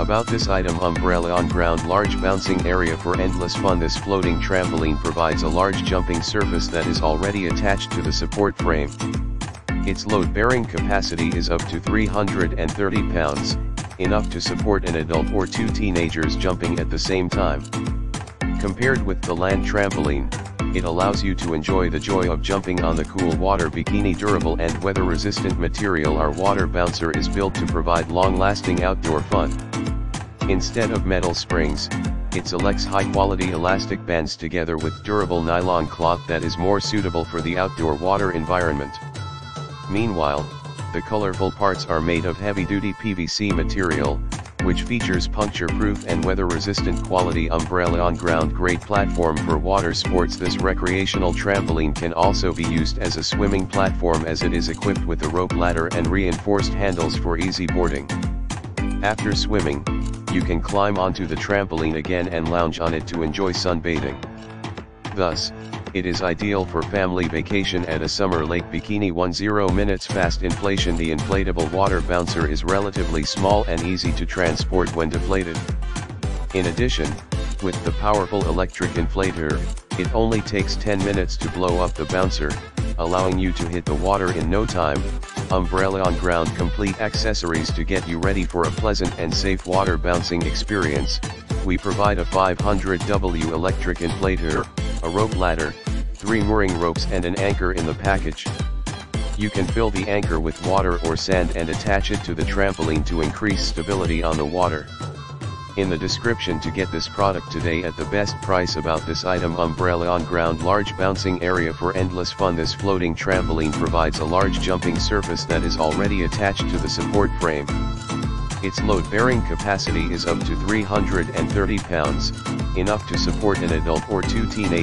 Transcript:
About this item: umbrella on ground, large bouncing area for endless fun. This floating trampoline provides a large jumping surface that is already attached to the support frame. Its load-bearing capacity is up to 330 pounds, enough to support an adult or two teenagers jumping at the same time. Compared with the land trampoline, it allows you to enjoy the joy of jumping on the cool water. Bikini: durable and weather-resistant material, our water bouncer is built to provide long-lasting outdoor fun. Instead of metal springs, it selects high-quality elastic bands together with durable nylon cloth that is more suitable for the outdoor water environment. Meanwhile, the colorful parts are made of heavy-duty PVC material, which features puncture-proof and weather-resistant quality. Umbrella on ground, great platform for water sports. This recreational trampoline can also be used as a swimming platform, as it is equipped with a rope ladder and reinforced handles for easy boarding. After swimming, you can climb onto the trampoline again and lounge on it to enjoy sunbathing. Thus, it is ideal for family vacation at a summer lake. Bikini: 10 minutes fast inflation. The inflatable water bouncer is relatively small and easy to transport when deflated. In addition, with the powerful electric inflator, it only takes 10 minutes to blow up the bouncer, allowing you to hit the water in no time. Umbrella on ground, complete accessories to get you ready for a pleasant and safe water bouncing experience. We provide a 500W electric inflator, a rope ladder, 3 mooring ropes and an anchor in the package. You can fill the anchor with water or sand and attach it to the trampoline to increase stability on the water. In the description to get this product today at the best price. About this item: umbrella on ground, large bouncing area for endless fun. This floating trampoline provides a large jumping surface that is already attached to the support frame. Its load-bearing capacity is up to 330 pounds, enough to support an adult or two teenagers.